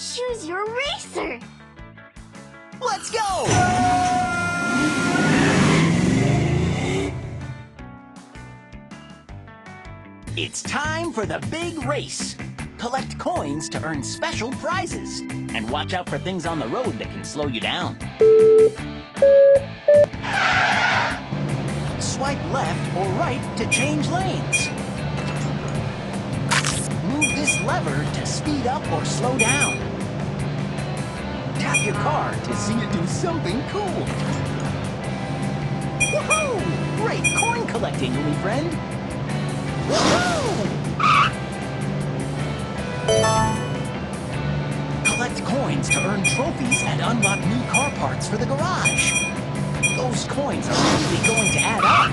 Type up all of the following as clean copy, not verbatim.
Choose your racer! Let's go! It's time for the big race. Collect coins to earn special prizes. And watch out for things on the road that can slow you down. Swipe left or right to change lanes. Move this lever to speed up or slow down. Tap your car to see it do something cool. Woohoo! Great coin collecting, Umi friend. Woohoo! Collect coins to earn trophies and unlock new car parts for the garage. Those coins are really going to add up.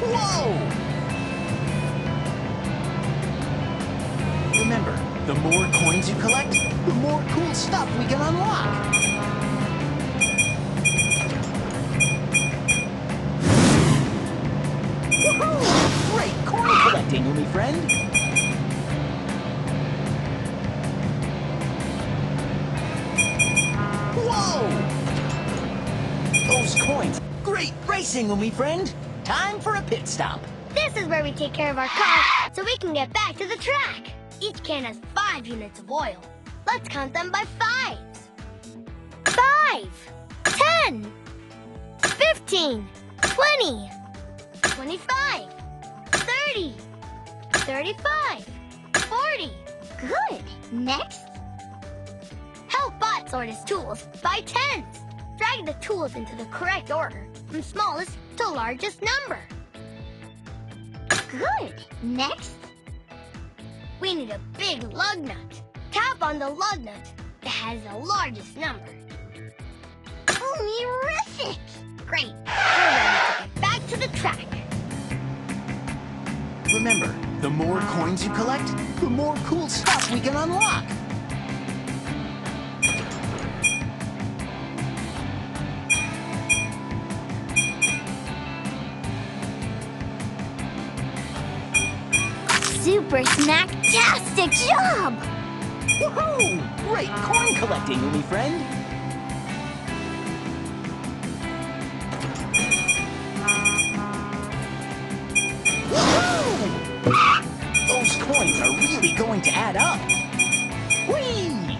Whoa! Remember, the more coins you collect, the more cool stuff we can unlock. Woohoo! Great coin collecting, Umi friend. Whoa! Those coins. Great racing, Umi friend. Time for a pit stop. This is where we take care of our car so we can get back to the track. Each can has 5 units of oil. Let's count them by 5s. 5, 10, 15, 20, 25, 30, 35, 40. Good. Next. Help Bot sort his tools by 10s. Drag the tools into the correct order, from smallest to largest number. Good. Next. We need a big lug nut. Tap on the lug nut that has the largest number. Umi-Racer! Great. We're ready to get back to the track. Remember, the more coins you collect, the more cool stuff we can unlock. Super snacktastic job! Woohoo! Great coin collecting, Umi friend! Woohoo! Those coins are really going to add up! Whee!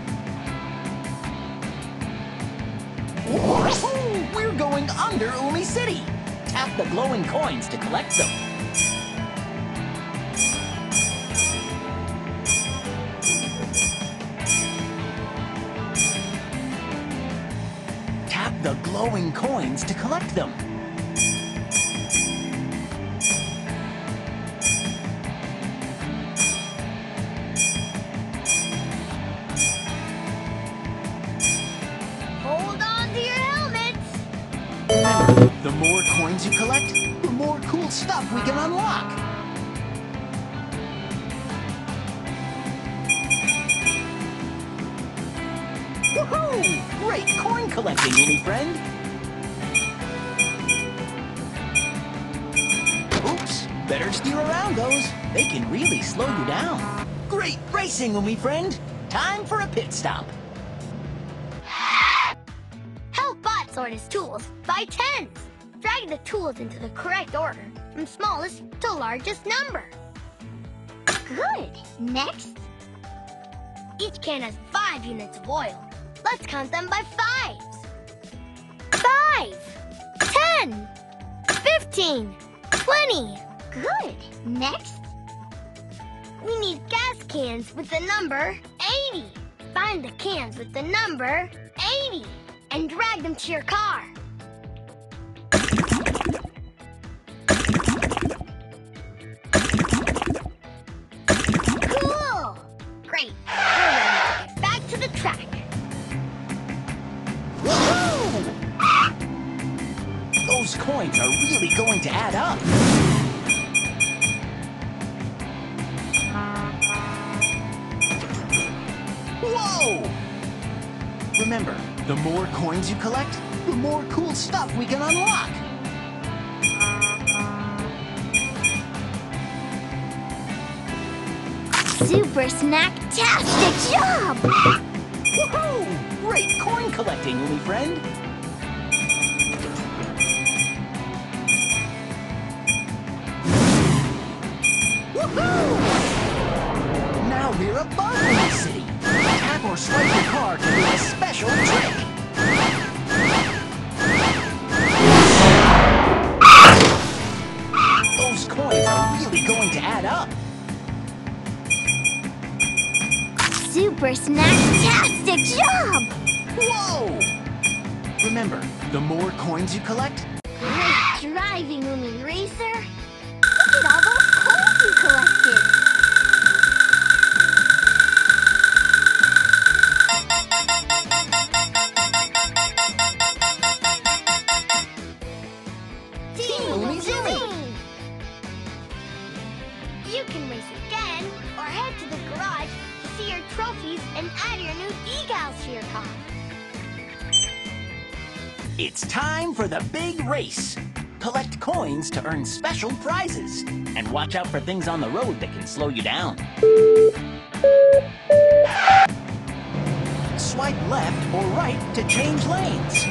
Woohoo! We're going under Umi City! Tap the glowing coins to collect them. The glowing coins to collect them. Hold on to your helmets! Remember, the more coins you collect, the more cool stuff we can unlock. Woohoo! Great coin collecting, Umi friend! Oops, better steer around those. They can really slow you down. Great racing, Umi friend! Time for a pit stop. Help Bot sort his tools by 10s. Drag the tools into the correct order, from smallest to largest number. Good. Next. Each can has 5 units of oil. Let's count them by 5s. 5, 10, 15, 20. Good. Next. We need gas cans with the number 80. Find the cans with the number 80 and drag them to your car. Cool. Great. We're ready to get back to the track. Woohoo! Those coins are really going to add up. Whoa! Remember, the more coins you collect, the more cool stuff we can unlock. Super snacktastic job! Woohoo! Great coin collecting, Umi friend! Woohoo! Now we're above the city! Tap or swipe the card to do a special trick! Those coins are really going to add up! Super snacktastic job! Whoa! Remember, the more coins you collect... Great driving, Umi-Racer! Look at all those coins you collected! Team Umizoomi! You can race again, or head to the garage see your trophies and add your new decals to your car. It's time for the big race. Collect coins to earn special prizes. And watch out for things on the road that can slow you down. Swipe left or right to change lanes.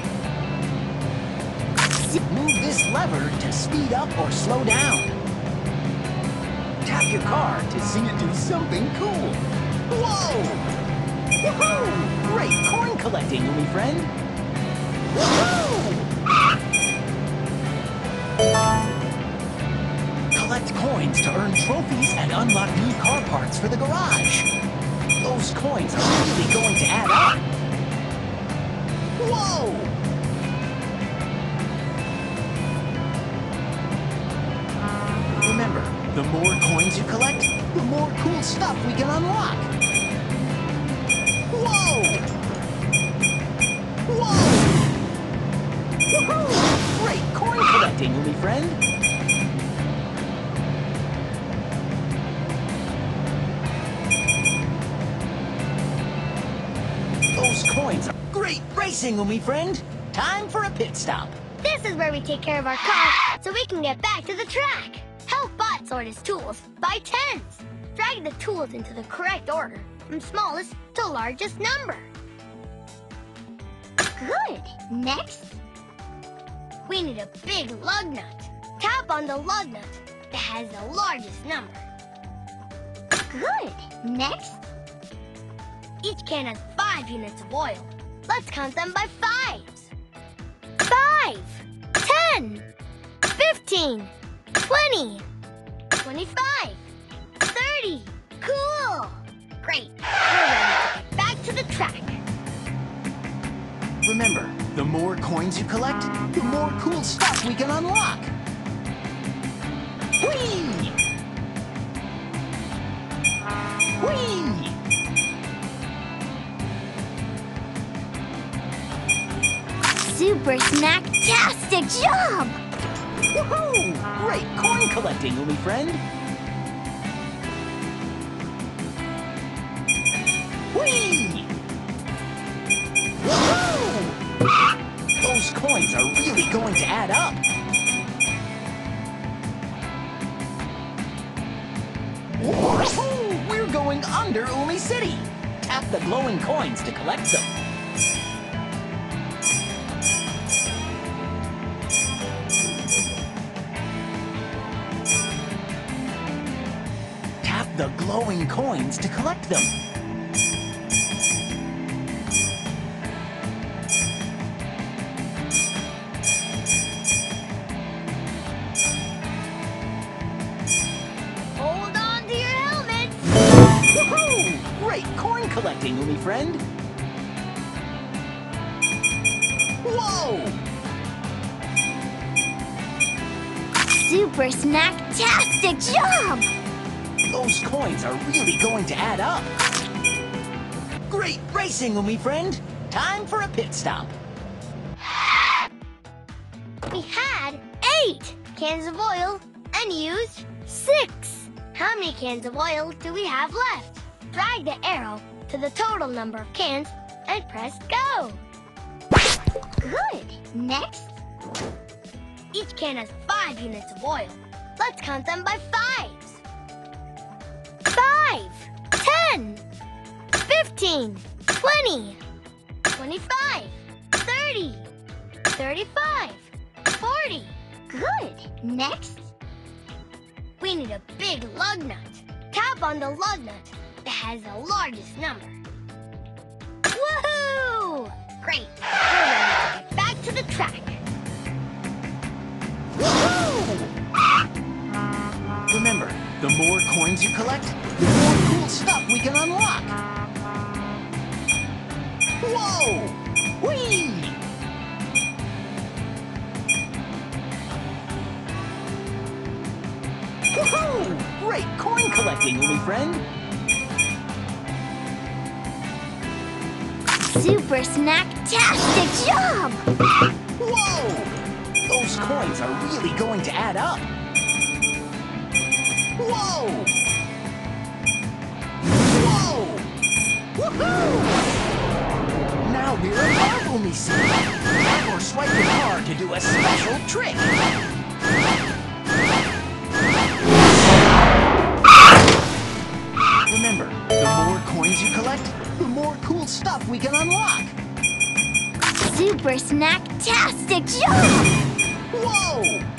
Move this lever to speed up or slow down. Tap your car to see it do something cool. Whoa! Woohoo! Great corn collecting, Umi friend! Woohoo! Collect coins to earn trophies and unlock new car parts for the garage. Those coins are really going to add up. Whoa! The more coins you collect, the more cool stuff we can unlock. Whoa! Whoa! Woohoo! Great coin collecting, Umi friend. Those coins are great racing, Umi friend. Time for a pit stop. This is where we take care of our car so we can get back to the track. Help Bot sort his tools by tens. Drag the tools into the correct order, from smallest to largest number. Good. Next, we need a big lug nut. Tap on the lug nut that has the largest number. Good. Next, each can has 5 units of oil. Let's count them by 5s. 5, 10, 15. 20, 25, 30. Cool! Great. We're ready to get back to the track. Remember, the more coins you collect, the more cool stuff we can unlock. Whee! Whee! Super snacktastic job! Woohoo! Great coin collecting, Umi friend! Whee! Woohoo! Those coins are really going to add up! Woohoo! We're going under Umi City! Tap the glowing coins to collect them. The glowing coins to collect them. Hold on to your helmet! Woohoo! Great coin collecting, Umi friend! Whoa! Super snacktastic job! Those coins are really going to add up. Great racing, Umi friend. Time for a pit stop. We had 8 cans of oil and used 6. How many cans of oil do we have left? Drag the arrow to the total number of cans and press go. Good. Next, each can has 5 units of oil. Let's count them by 5. 5, 15, 20, 25, 30, 35, 40. Good. Next, we need a big lug nut. Tap on the lug nut that has the largest number. Woohoo! Great. We're ready to get back to the track. Woohoo! Remember, the more coins you collect, the more cool stuff we can unlock. Whoa! Whee! Woohoo! Great coin collecting, Umi friend. Super snacktastic job! Whoa! Those coins are really going to add up. Whoa! Whoa! Woohoo! Now we're at Umi-Racer. Tap or swipe your car to do a special trick. Remember, the more coins you collect, the more cool stuff we can unlock. Super snacktastic job! Whoa!